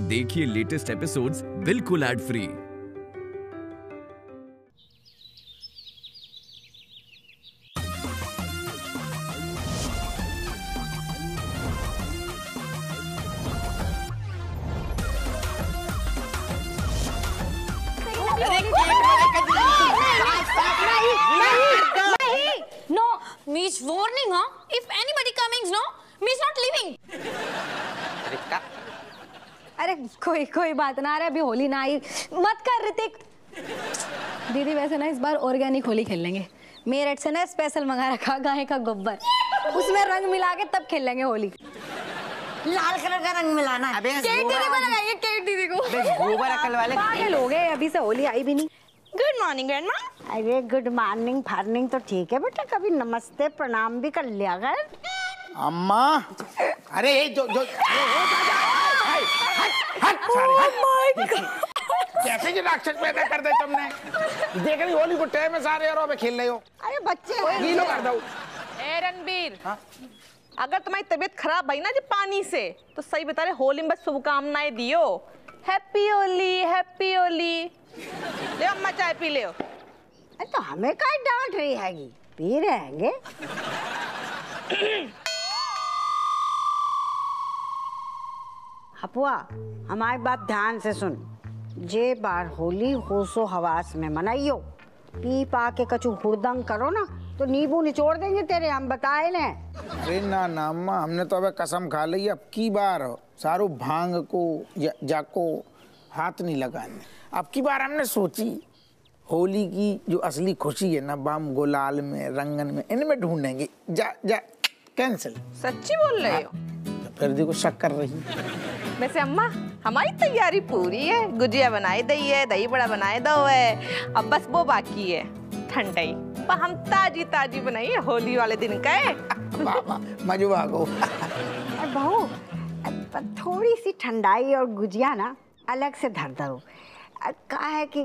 देखिए latest episodes बिल्कुल ad free. Me's warning, huh? If anybody coming, no, me's not leaving. Ritika, अरे कोई बात ना, अरे अभी होली ना आई मत कर रितिक। दीदी वैसे ना इस बार ऑर्गेनिक होली खेल लेंगे। मेरठ से ना स्पेशल मंगा रखा गाय का गोबर, उसमें रंग मिला के तब खेल लेंगे होली। लाल कलर का रंग मिलाना है। अबे केट दीदी को गोबर अकल वाले पागल हो गए, अभी से होली आई भी नहीं। Good morning grandma. अरे गुड मॉर्निंग फार्निंग तो ठीक है बेटा, कभी नमस्ते प्रणाम भी कर लिया कर। अम्मा अरे जो जो कैसे ये राक्षस पैदा कर दे तुमने। देख रही होली को टाइम में सारे यारों में खेल रहे हो। अरे बच्चे गीलो कर दो। ए रणबीर, अगर तुम्हारी तबीयत खराब भाई ना जी पानी से, तो सही बता रहे होली में बस शुभकामनाएं दियो। Happy Holi, happy Holi. ले अम्मा चाय पी ले। तो हमें क्या डांट रही हैगी, पी रहेंगे। हपुआ हमारी बात ध्यान से सुन, जे बार होली होशो हवास में मनाइयो, पी पा के कछु हुड़दंग करो ना तो नींबू निचोड़ देंगे तेरे, हम बताए ने। अरे ना ना अम्मा, हमने तो अब कसम खा ली अब की बार सारू भांग को जाको हाथ नहीं लगाने। अब की बार हमने सोची होली की जो असली खुशी है ना बम गुलाल में रंगन में इनमें ढूंढेंगे। जा जा कैंसिल। सच्ची बोल रहे हो? तो फिर देखो शक कर रही। वैसे अम्मा हमारी तैयारी पूरी है, गुजिया बनाई दही है, दही बड़ा बनाए दो है, अब बस वो बाकी है ठंडाई, पर हम ताजी ताजी बनाइए होली वाले दिन का है। मजो आ गो बहू, थोड़ी सी ठंडाई और गुजिया ना अलग से धर दो। कहा है कि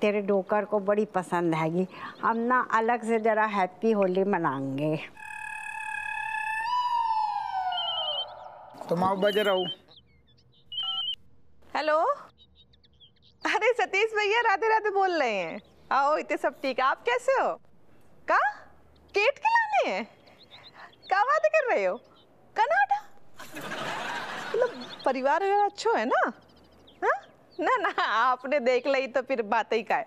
तेरे डोकर को बड़ी पसंद हैगी, हम ना अलग से जरा हैप्पी होली मनाएंगे। तुम आओ बजे रहो। हेलो, अरे सतीश भैया राधे राधे बोल रहे हैं। आओ इतने सब ठीक है, आप कैसे हो? का केट खिलाने हैं? क्या बात कर रहे हो कनाडा? मतलब परिवार वगैरह अच्छा है ना? हाँ ना ना, आपने देख ली तो फिर बात ही का है।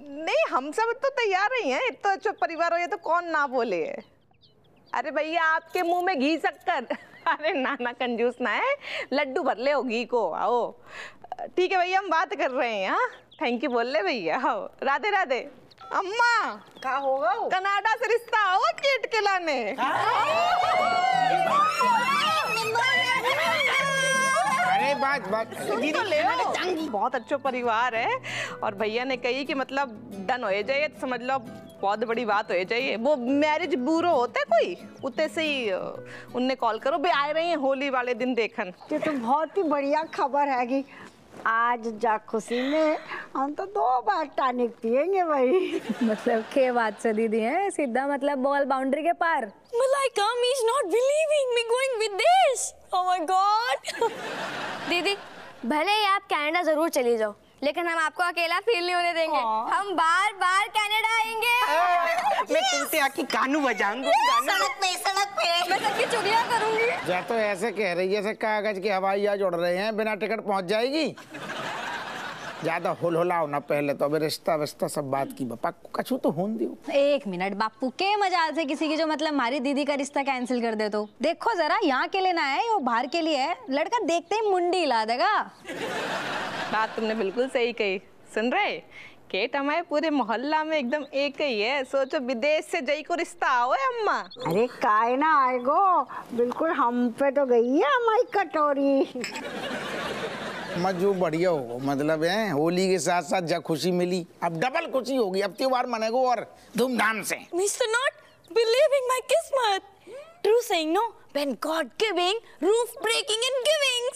नहीं हम सब तो तैयार ही हैं, इतना अच्छा परिवार हो ये तो कौन ना बोले है। अरे भैया आपके मुंह में घी शक्कर, अरे ना ना कंजूस ना है, लड्डू भर ले हो घी को। आओ ठीक है भैया हम बात कर रहे हैं। हाँ थैंक यू बोल ले भैया। आओ राधे राधे। अम्मा क्या होगा कनाडा से रिश्ता आओ केट के लाने। बात तो ले, बहुत अच्छा परिवार है और भैया ने कही कि मतलब डन हो जाए तो समझ लो बहुत बड़ी बात हो जाए। वो मैरिज ब्यूरो होता है कोई, उतने से ही उनने कॉल करो भी आ रही हैं होली वाले दिन देखन। ये तो बहुत ही बढ़िया खबर हैगी। आज जा खुशी में हम तो 2 बार टॉनिक पियेंगे भाई। मतलब के बात से दीदी है सीधा, मतलब बॉल बाउंड्री के पार। Malaika me is not believing me going with this. Oh my god. दीदी भले ही आप कनाडा जरूर चली जाओ, लेकिन हम आपको अकेला फील नहीं होने देंगे। हम बार बार कनाडा आएंगे। मैं तुमसे आके गानू बजाऊंगा। सड़क पे मैं सबकी चुगलियां करूंगी। या तो ऐसे कह रही है जैसे कागज के हवाई जहाज उड़ रहे हैं, बिना टिकट पहुंच जाएगी। ज्यादा हुलहुलाओ ना पहले तो, अब रिश्ता विश्ता सब बात की बापा को कछु तो होने दो। 1 मिनट बापू के मजाल से किसी की जो मतलब हमारी दीदी का रिश्ता कैंसिल कर दे तो। देखो जरा यहाँ के लिए ना है, वो बाहर के लिए है, लड़का देखते ही मुंडी हिला देगा। बात तुमने बिल्कुल सही कही। सुन रहे केट हमारे पूरे मोहल्ला में एकदम एक ही है, सोचो विदेश से जई को रिश्ता आओ है अम्मा। अरे काय ना आएगो, बिल्कुल हम पे तो गई है हमारी कटोरी। मजो बढ़िया हो मतलब है, होली के साथ साथ जा खुशी मिली अब डबल खुशी होगी, अब त्योहार मनेगो और धूमधाम से। मिस्टर नॉट बिलीविंग माय किस्मत, true saying no when god giving roof breaking and giving.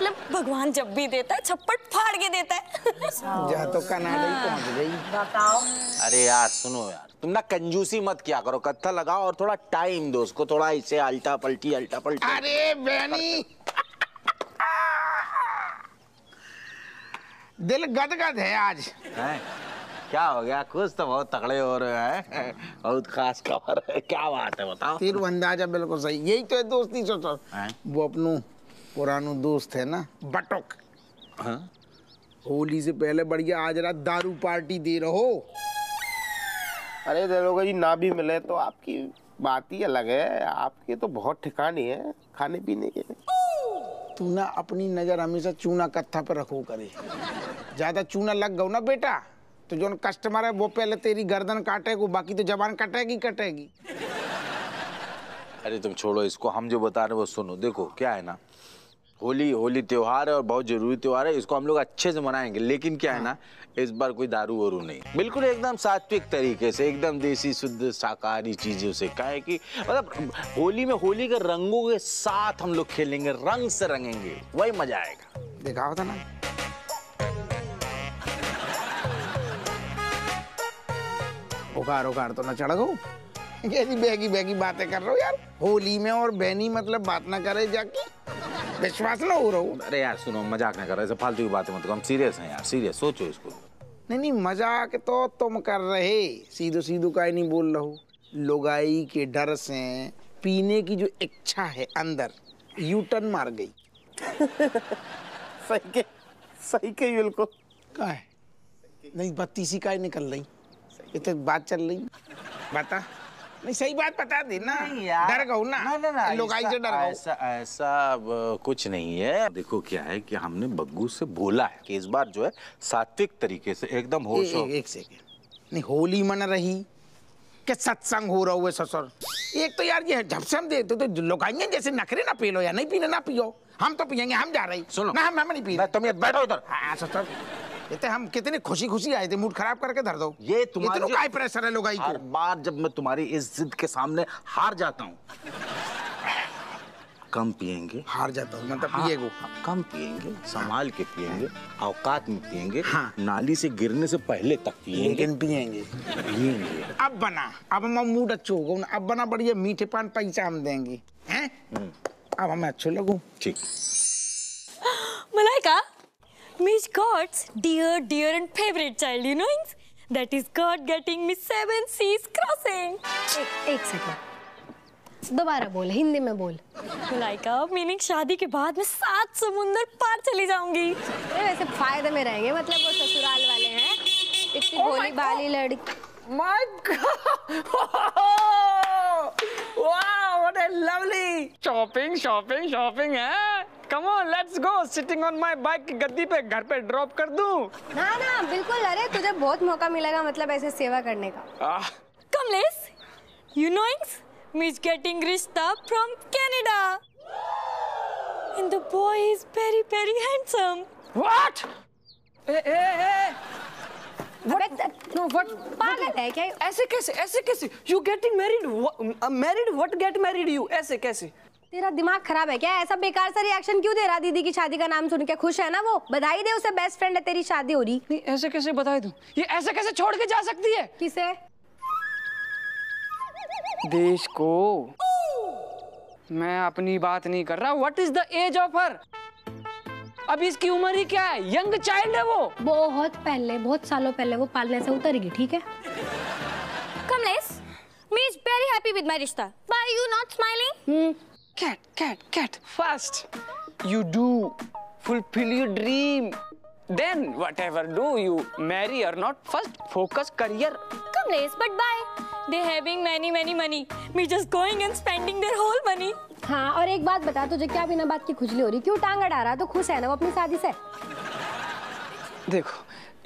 मतलब भगवान जब भी देता है छप्पट फाड़ के देता है। जा तो कनाडा ही पहुंच गई। बताओ। अरे यार सुनो यार, तुम ना कंजूसी मत किया करो, कत्था लगाओ और थोड़ा टाइम दो उसको, थोड़ा इसे अल्टा पल्टी। अरे बहनी दिल गदगद है आज। क्या हो गया? कुछ तो बहुत तगड़े हो रहे हैं, बहुत खास खबर है। क्या बात है बताओ। तेरा अंदाजा बिल्कुल सही, यही तो है दोस्ती। सोचो वो अपनू पुरानो दोस्त है ना बटुक, हाँ? होली से पहले बढ़िया आज रात दारू पार्टी दे रहो। अरे दरोगा जी ना भी मिले तो आपकी बात ही अलग है, आपके तो बहुत ठिकाने हैं खाने पीने के। तू ना अपनी नजर हमेशा चूना कत्था पर रखो करे, ज्यादा चूना लग गो ना बेटा तो जो कस्टमर है वो पहले तेरी गर्दन काटेगा, बाकी तो जबान कटेगी। अरे तुम छोड़ो इसको, हम जो बता रहे हैं वो सुनो। देखो क्या है ना, होली त्योहार है और बहुत जरूरी त्योहार है, इसको हम लोग अच्छे से मनाएंगे, लेकिन क्या है ना इस बार कोई दारू वारू नहीं, बिल्कुल एकदम सात्विक तरीके से, एकदम देसी शुद्ध शाकाहारी चीजों से। क्या है कि मतलब होली में होली के रंगों के साथ हम लोग खेलेंगे, रंग से रंगेंगे, वही मजा आएगा। दिखाओ था ना उखाड़ तो ना चढ़ गो, कैसी बैगी बातें कर रहे हो यार होली में, और बहनी मतलब बात ना करे जाके, विश्वास ना हो रहा हूँ। अरे यार सुनो, मजाक ना करो, ऐसे फालतू की बातें मत करो, हम सीरियस हैं यार, सीरियस सोचो इसको। नहीं मजाक तो तुम कर रहे, सीधो का ही नहीं बोल रहा हूँ। लोगाई के डर से पीने की जो इच्छा है अंदर यू टर्न मार गई। सही के बिल्कुल। का है नहीं 32 का ही निकल रही, इतने बात चल रही बता। नहीं सही बात बता दे ना, डर गो ना। ना लोग आई से डर गो। ऐसा कुछ नहीं है। देखो क्या है कि हमने बग्गू से बोला है कि इस बार जो है सात्विक तरीके से एकदम होश हो। एक सेकंड, नहीं होली मन रही क्या सत्संग हो रहा हुआ ससुर? एक तो यार ये झपसम दे तो लोग आएंगे जैसे नखरे ना पी लो या नहीं पीने ना पियो, हम तो पियेंगे, हम जा रहे। सुनो ना हम नहीं पी रहे, तुम बैठो इधर। हाँ ससुर इतने हम कितने खुशी आए थे, मूड खराब करके धर दो। ये तुम्हारे इतना काय प्रेशर है लोगाई को। हर बार जब मैं तुम्हारी इस जिद के सामने हार जाता हूँ। कम पिएंगे। हार जाता हूँ मतलब पिएगो। कम पिएंगे, संभाल के पिएंगे, औकात में पिएंगे, नाली से गिरने से पहले तक पिएंगे, लेकिन पिएंगे। अब मूड अच्छा होगा, अब बना बढ़िया मीठे पान पैसा हम देंगे, अब हमें अच्छे लगो। ठीक Malaika. Miss God's dear and favorite child, you know it? That is God getting me 7 seas crossing. एक सेकंड, दोबारा बोल, हिंदी में बोल। लाइका मीनिंग शादी के बाद मैं 7 समुंदर पार चली जाऊंगी। वैसे फायदे में रहेंगे, मतलब वो ससुराल वाले हैं, इतनी भोली भाली लड़की। My god, wow what a lovely. Shopping है। Come on, let's go. Sitting on my bike की गद्दी पे घर पे ड्रॉप कर दूं? ना बिल्कुल। अरे तुझे बहुत मौका मिलेगा मतलब ऐसे सेवा करने का। Kamlesh, you know Miss getting Rishta from Canada. And the boy is very handsome. What? What? पागल है क्या? ऐसे कैसे? You getting married? Married? What get married you? ऐसे कैसे? तेरा दिमाग खराब है क्या? ऐसा बेकार सा रिएक्शन क्यों दे रहा? दीदी की शादी का नाम सुन के खुश है ना वो, बधाई दे उसे, बेस्ट फ्रेंड है तेरी, शादी हो रही। नहीं ऐसे कैसे बधाई दूं? ये ऐसे कैसे छोड़ के जा सकती है? किसे? देश को। मैं अपनी बात नहीं कर रहा। What is the age of her? अब इसकी उम्र ही क्या है? यंग चाइल्ड है वो। बहुत सालों पहले वो पालने से उतर गई। ठीक है Kamlesh, me is very happy with my रिश्ता। Why you not smiling? Cat, first you do fulfill your dream, then whatever do you marry or not, first focus career. Kamlesh, but bye, they having many money, me just going and spending their whole money. हाँ और एक बात बता, तुझे क्या बिना बात की खुजली हो रही? क्यों टांग अड़ा रहा? तो खुश है ना वो अपनी शादी से? देखो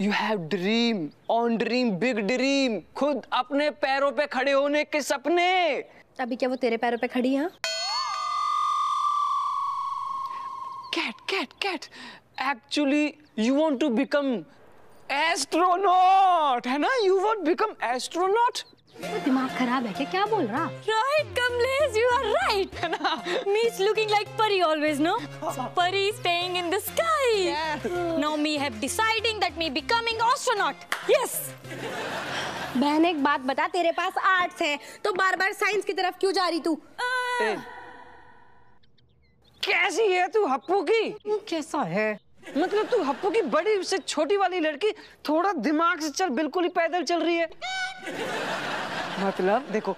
You have dream, on dream, big dream. खुद अपने पैरों पे खड़े होने के सपने। अभी क्या वो तेरे पैरों पे खड़ी है? Cat. Actually, you want to become astronaut, है ना? You want become astronaut? तो दिमाग खराब है क्या? क्या बोल रहा? Right, Kamlesh, you are right. Me is looking like Pari always, no? So Pari is staying in the sky. Yes. Now me have deciding that me becoming astronaut. Yes. बहन एक बात बता, तेरे पास आर्ट्स है तो बार बार साइंस की तरफ क्यों जा रही तू? कैसी है तू हप्पू की? कैसा है मतलब? तू हप्पू की बड़ी उससे छोटी वाली लड़की थोड़ा दिमाग से चल, बिल्कुल ही पैदल चल रही है। मतलब देखो,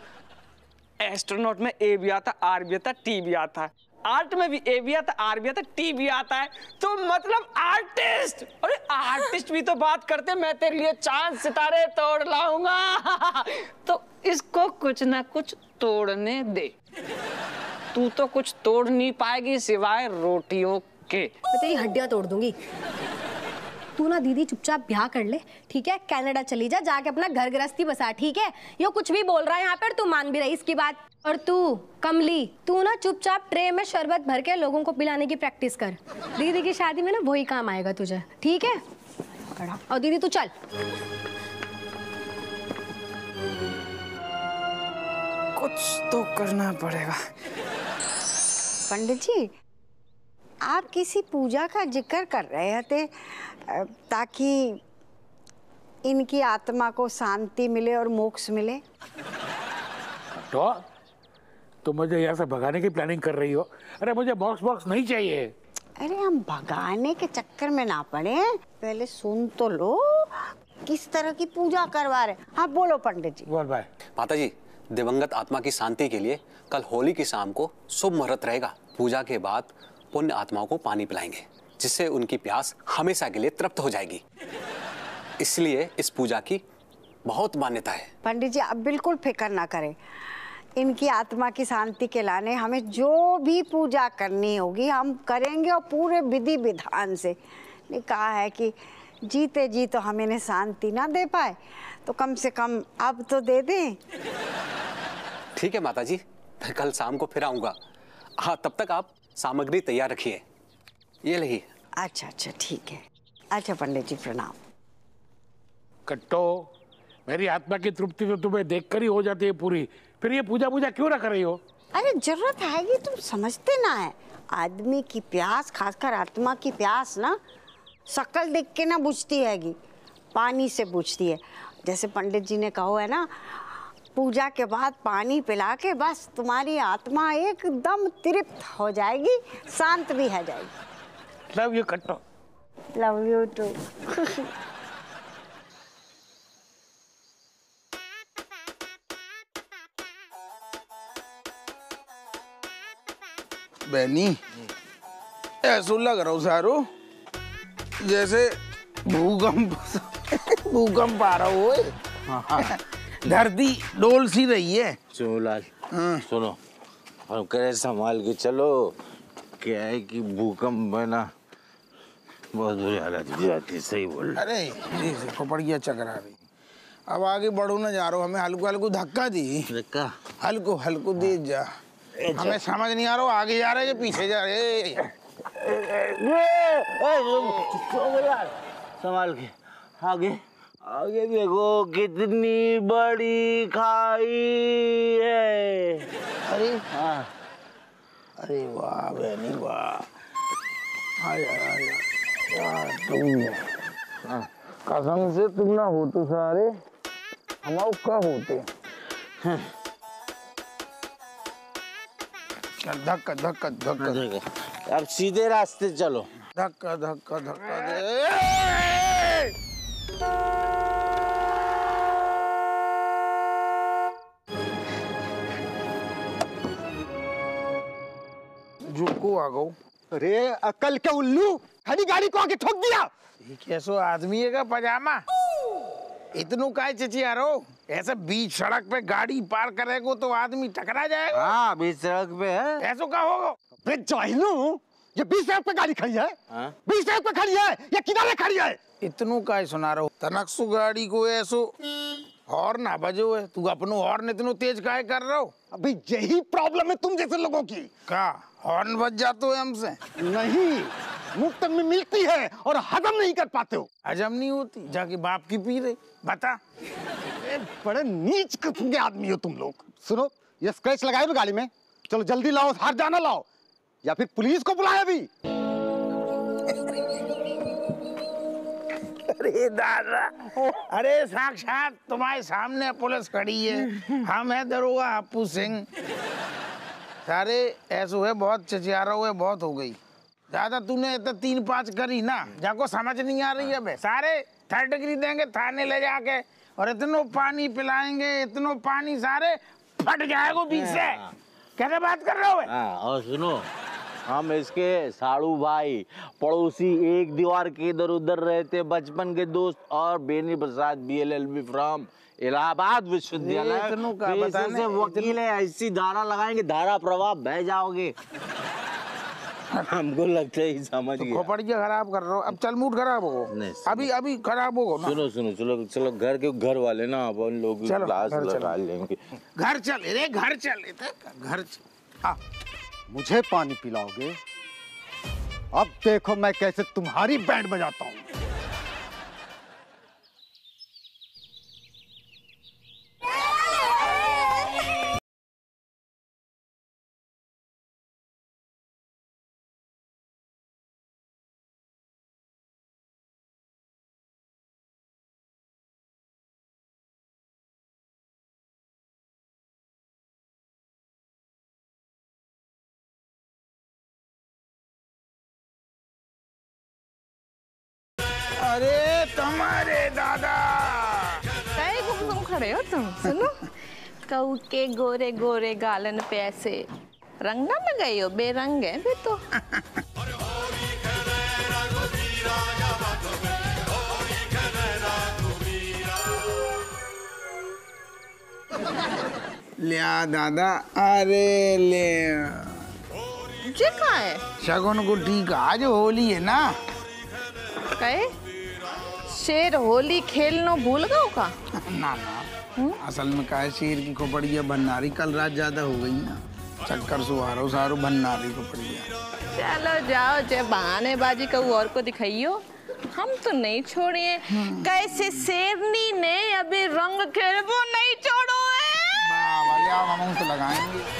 एस्ट्रोनॉट में ए भी आता, आर भी आता, टी भी आता है। आर्ट में भी ए भी आता, आर भी आता, टी भी आता है। तो मतलब आर्टिस्ट। अरे आर्टिस्ट भी तो बात करते, मैं तेरे लिए चांद सितारे तोड़ लाऊंगा। तो इसको कुछ ना कुछ तोड़ने दे। तू तो कुछ तोड़ नहीं पाएगी सिवाय रोटियों के। मैं तेरी हड्डियां तोड़ दूंगी। तू ना दीदी चुपचाप ब्याह कर ले, ठीक है? कनाडा चली जा, जाके अपना घर गृहस्थी बसा, ठीक है? ये कुछ भी बोल रहा है यहाँ पर, तू मान भी रही इसकी बात। और तू कमली, तू ना चुपचाप ट्रे में शरबत भर के लोगों को पिलाने की प्रैक्टिस कर। दीदी की शादी में ना वही काम आएगा तुझे, ठीक है? और दीदी तू चल। कुछ तो करना पड़ेगा। पंडित जी, आप किसी पूजा का जिक्र कर रहे थे ताकि इनकी आत्मा को शांति मिले और मोक्ष मिले। तो तुम मुझे यहाँ से भगाने की प्लानिंग कर रही हो? अरे मुझे बॉक्स बॉक्स नहीं चाहिए। अरे हम भगाने के चक्कर में ना पड़े, पहले सुन तो लो किस तरह की पूजा करवा रहे। हाँ बोलो पंडित जी। बोल भाई। माता जी, दिवंगत आत्मा की शांति के लिए कल होली की शाम को शुभ मुहूर्त रहेगा। पूजा के बाद पुण्य आत्माओं को पानी पिलाएंगे जिससे उनकी प्यास हमेशा के लिए तृप्त हो जाएगी। इसलिए इस पूजा की बहुत मान्यता है। पंडित जी आप बिल्कुल फिक्र ना करें, इनकी आत्मा की शांति के लाने हमें जो भी पूजा करनी होगी हम करेंगे और पूरे विधि विधान से। ने कहा है कि जीते जी तो हम इन्हें शांति ना दे पाए तो कम से कम अब तो दे दें। ठीक है माता जी, मैं कल शाम को फिर आऊँगा। हाँ तब तक आप सामग्री तैयार रखिए। ये लही। अच्छा अच्छा ठीक है। अच्छा पंडित जी प्रणाम। कट्टो, मेरी आत्मा की तृप्ति तो तुम्हें देखकर ही हो जाती है पूरी, फिर ये पूजा क्यों रख रही हो? अरे जरूरत है, तुम समझते ना है। आदमी की प्यास, खासकर आत्मा की प्यास ना शक्ल देख के ना बुझती हैगी, पानी से बुझती है। जैसे पंडित जी ने कहा है ना, पूजा के बाद पानी पिला के बस तुम्हारी आत्मा एकदम तृप्त हो जाएगी, शांत भी हो जाएगी। Love you Katto. Love you too. बहनी ऐसा लग रहा हूँ सारो जैसे भूकंप आ रहा हो। हाँ। धरती डोल सी रही है। सुनो लाल, सुनो हम कह रहे संभाल के चलो, क्या है कि भूकंप बना बहुत बुरी हालत हो जाती। सही बोल। अरे खोपड़िया चकरा रही। अब आगे बढ़ो ना जा रहा हूँ, हमें हल्को हल्को धक्का दी, धक्का हल्को हल्को दे जा। हमें समझ नहीं आ रहा आगे जा रहे हैं पीछे जा रहे। संभाल के आगे। आगे देखो कितनी बड़ी खाई है। अरे हाँ, अरे वाह बहनी वाह। तुम कसम से तुम ना हो तो सारे हम क्या होते। धक्का धक्का धक्का। अब सीधे रास्ते चलो। धक्का धक्का धक्का दे। आ गो। अरे अकल के उल्लू, हरी गाड़ी को आगे ठोक दिया। ये कैसो आदमी है का पजामा? इतनों काय चिचिया रो? ऐसा बीच सड़क पे गाड़ी पार करेगो तो आदमी टकरा जाएगा। हाँ बीच सड़क पे है। ऐसो का होगो? मैं जाहिलू, ये बीच सड़क पे गाड़ी खड़ी है। बीच सड़क पे खड़ी है, ये किनारे खड़ी है। इतनों काय सुना रहो? तनकसु गाड़ी को ऐसो और ना बजो है। तू अपनो हॉर्न इतनो तेज काय कर रहो? अभी यही प्रॉब्लम है तुम जैसे लोगों की। का हॉर्न बज जाते हो हमसे? नहीं, मुफ्त में मिलती है और हजम नहीं कर पाते हो। हजम नहीं होती, जाके बाप की पी रहे। बता। बड़े नीच किस्म के आदमी हो तुम लोग। सुनो, ये स्क्रैच लगाए भी गाड़ी में, चलो जल्दी लाओ, हाथ जाना लाओ या फिर पुलिस को बुलाया अभी। अरे दादा, अरे साक्षात तुम्हारे सामने पुलिस खड़ी है। हम है दरोगा अप्पू सिंह। सारे ऐसे हुए, बहुत चचियारा हुए, बहुत हो गई। दादा तूने तो 3-5 करी ना, जाको समझ नहीं आ रही है। अब सारे 3rd डिग्री देंगे थाने ले जाके, और इतनो पानी पिलाएंगे, इतनो पानी सारे फट जाएगा बीच से। कैसे बात कर रहे हो? और सुनो, हम इसके साड़ू भाई, पड़ोसी, एक दीवार के इधर उधर रहते, बचपन के दोस्त, और बेनी प्रसाद BLLB फ्रॉम इलाहाबाद विश्वविद्यालय से वकील है। ऐसी धारा लगाएंगे, धारा प्रभाव बह जाओगे। हमको लगता है समझ गया। खोपड़िया खराब कर रहा हो, अब चल मूड खराब हो, अभी अभी खराब हो। सुनो सुनो, चलो चलो घर के घर वाले ना अपन लोग घर चल, अरे घर चल, घर मुझे पानी पिलाओगे? अब देखो मैं कैसे तुम्हारी बैंड बजाता हूँ। अरे तुम्हारे दादा कहीं घूम खड़े हो तुम। सुनो, कऊ के गोरे गोरे गालन पे ऐसे रंग ना लगाई हो, बेरंग है बे तो। लिया दादा, अरे ले मुझे कहा है शगुन गुटी का आज होली है ना। कहे शेर होली खेलनो भूल गए का? ना ना, असल में का है शेर की खोपड़िया भंडारी कल रात ज्यादा हो गई ना, चक्कर सुहारो सारो भंडारी खोपड़िया। चलो जाओ, जे बहानेबाजी का और को दिखाइयो, हम तो नहीं छोड़िए। कैसे शेरनी ने अभी रंग खेल वो नहीं छोड़ो है। हम तो लगाएंगे।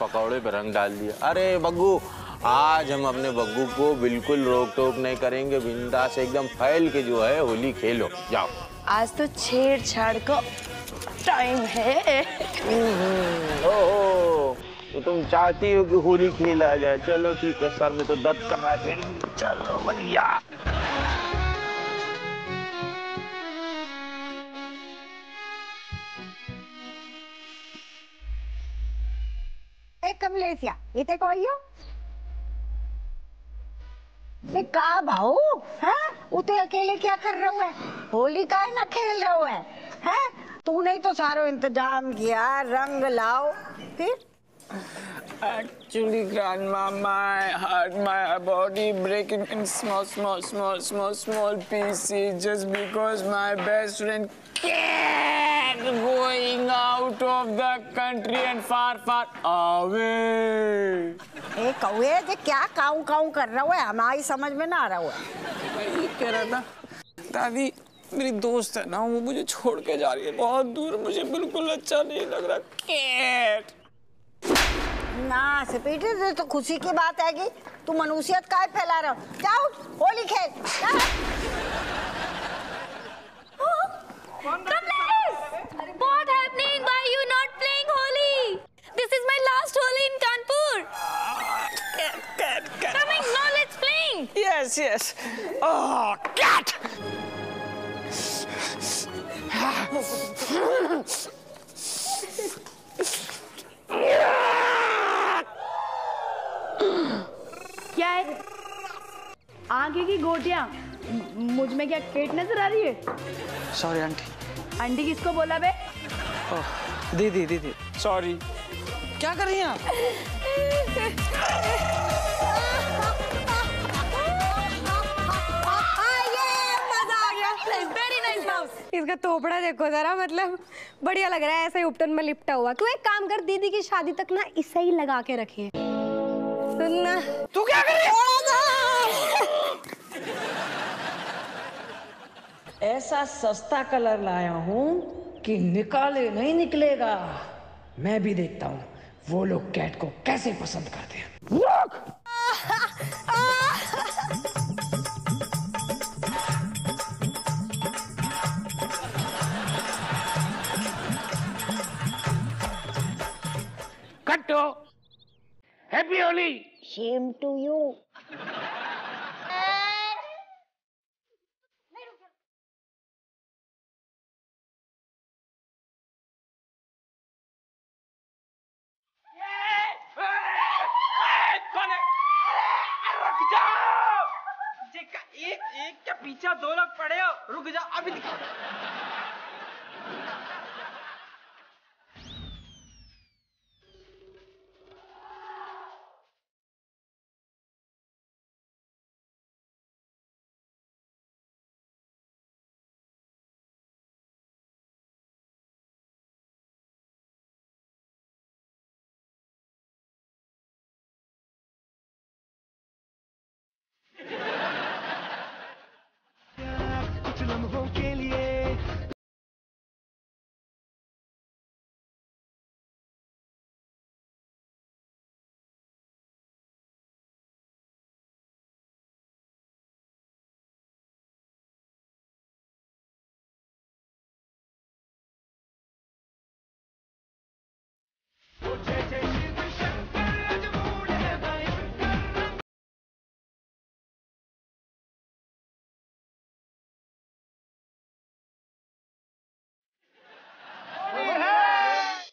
पकौड़े पे रंग डाल दिया। अरे बग्गू, आज हम अपने बग्गू को बिल्कुल रोक टोक नहीं करेंगे, बिंदास एकदम फैल के जो है होली खेलो। जाओ, आज तो छेड़छाड़ का टाइम है। ओहो, तो तुम चाहती हो कि होली खेला जाए। चलो ठीक है, सर में तो दर्द कर रहा है, चलो बढ़िया। कमलेशिया, ये ते ये का भाऊ उते अकेले क्या कर रहा है? होली का है ना खेल रहा है। तूने ही तो सारो इंतजाम किया, रंग लाओ। फिर actually grandma, my heart, my body breaking in small small small small small pieces just because my best friend going out of the country and far far away। ए कौए, ये क्या काऊ काऊ कर रहा है? हमारी समझ में ना आ रहा है। ये कह रहा था दादी, मेरी दोस्त है ना, वो मुझे छोड़ के जा रही है बहुत दूर, मुझे बिल्कुल अच्छा नहीं लग रहा। कैट ना सपेटे से तो खुशी की बात है कि तू मनुष्यत काय फैला रहा है। जाओ होली खेल। What happening? Why you not playing Holi? This is my last Holi in Kanpur. Cat. Coming, no, let's playing. Yes. Oh, cat. क्या है? आगे की गोटियाँ, मुझ में क्या पेट नजर आ रही है? Sorry aunty. आंटी किसको बोला बे? दीदी सॉरी। क्या कर रही हैं आप? ये इसका तोपड़ा देखो जरा, मतलब बढ़िया लग रहा है ऐसे ही उपटन में लिपटा हुआ। क्यों एक काम कर, दीदी की शादी तक ना इसे ही लगा के रखे। सुनना तू क्या कर रही है? ऐसा सस्ता कलर लाया हूँ कि निकाले नहीं निकलेगा। मैं भी देखता हूँ वो लोग कैट को कैसे पसंद करते हैं। Katto, happy Holi. Same to you. एक के पीछे दो लोग पड़े हो, रुक जा अभी दिखा।